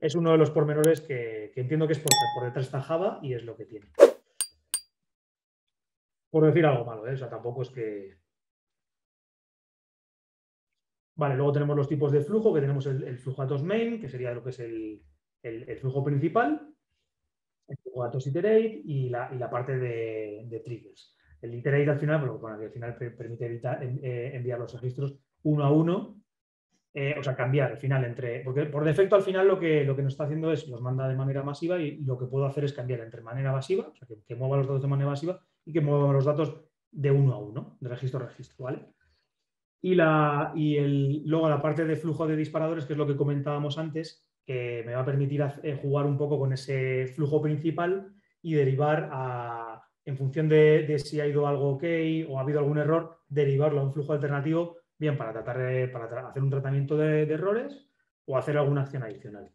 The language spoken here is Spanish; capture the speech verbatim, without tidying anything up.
es uno de los pormenores que, que entiendo que es por, por detrás está Java y es lo que tiene. Por decir algo malo, ¿eh? O sea, tampoco es que... Vale, luego tenemos los tipos de flujo, que tenemos el, el flujo Atos main, que sería lo que es el, el, el flujo principal, el flujo Atos iterate y la, y la parte de, de triggers. El iterate al final, bueno, bueno, que al final permite evitar, eh, enviar los registros uno a uno, eh, o sea, cambiar al final entre... Porque por defecto al final lo que, lo que nos está haciendo es, los manda de manera masiva y lo que puedo hacer es cambiar entre manera evasiva, o sea, que, que mueva los datos de manera evasiva y que mueva los datos de uno a uno, de registro a registro, ¿vale? Y, la, y el, luego la parte de flujo de disparadores, que es lo que comentábamos antes, que me va a permitir hacer, jugar un poco con ese flujo principal y derivar a, en función de, de si ha ido algo ok o ha habido algún error, derivarlo a un flujo alternativo, bien para, tratar de, para tra- hacer un tratamiento de, de errores o hacer alguna acción adicional.